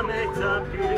I'll make some beautiful.